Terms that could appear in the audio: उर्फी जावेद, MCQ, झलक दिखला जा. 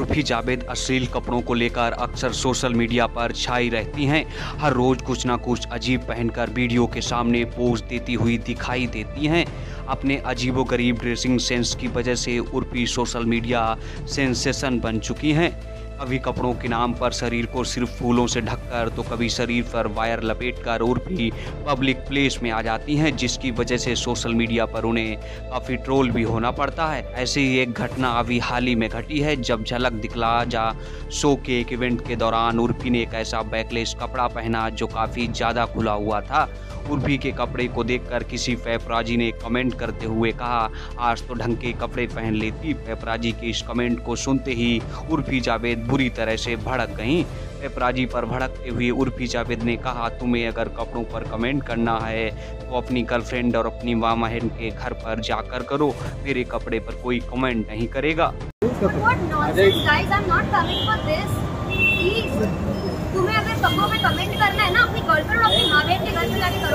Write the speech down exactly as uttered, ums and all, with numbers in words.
उर्फी जावेद अश्लील कपड़ों को लेकर अक्सर सोशल मीडिया पर छाई रहती हैं। हर रोज कुछ ना कुछ अजीब पहनकर वीडियो के सामने पोज देती हुई दिखाई देती हैं। अपने अजीबोगरीब ड्रेसिंग सेंस की वजह से उर्फी सोशल मीडिया सेंसेशन बन चुकी हैं। कभी कपड़ों के नाम पर शरीर को सिर्फ फूलों से ढककर तो कभी शरीर पर वायर लपेटकर उर्फी पब्लिक प्लेस में आ जाती हैं, जिसकी वजह से सोशल मीडिया पर उन्हें काफ़ी ट्रोल भी होना पड़ता है। ऐसी ही एक घटना अभी हाल ही में घटी है, जब झलक दिखला जा शो के एक इवेंट के दौरान उर्फी ने एक ऐसा बैकलेस कपड़ा पहना जो काफ़ी ज़्यादा खुला हुआ था। उर्फी के कपड़े को देखकर किसी पेपराजी ने कमेंट करते हुए कहा, आज तो ढंग के कपड़े पहन लेती। पेपराजी के इस कमेंट को सुनते ही उर्फी जावेद बुरी तरह से भड़क गईं। पेपराजी पर भड़कते हुए उर्फी जावेद ने कहा, तुम्हें अगर कपड़ों पर कमेंट करना है तो अपनी गर्लफ्रेंड और अपनी मामाहन के घर पर जाकर करो, मेरे कपड़े पर कोई कमेंट नहीं करेगा। तुम्हें अगर कपड़ों पर कमेंट करना है ना, अपनी गर्लफ्रेंड और अपनी मामाहन के घर पर जाके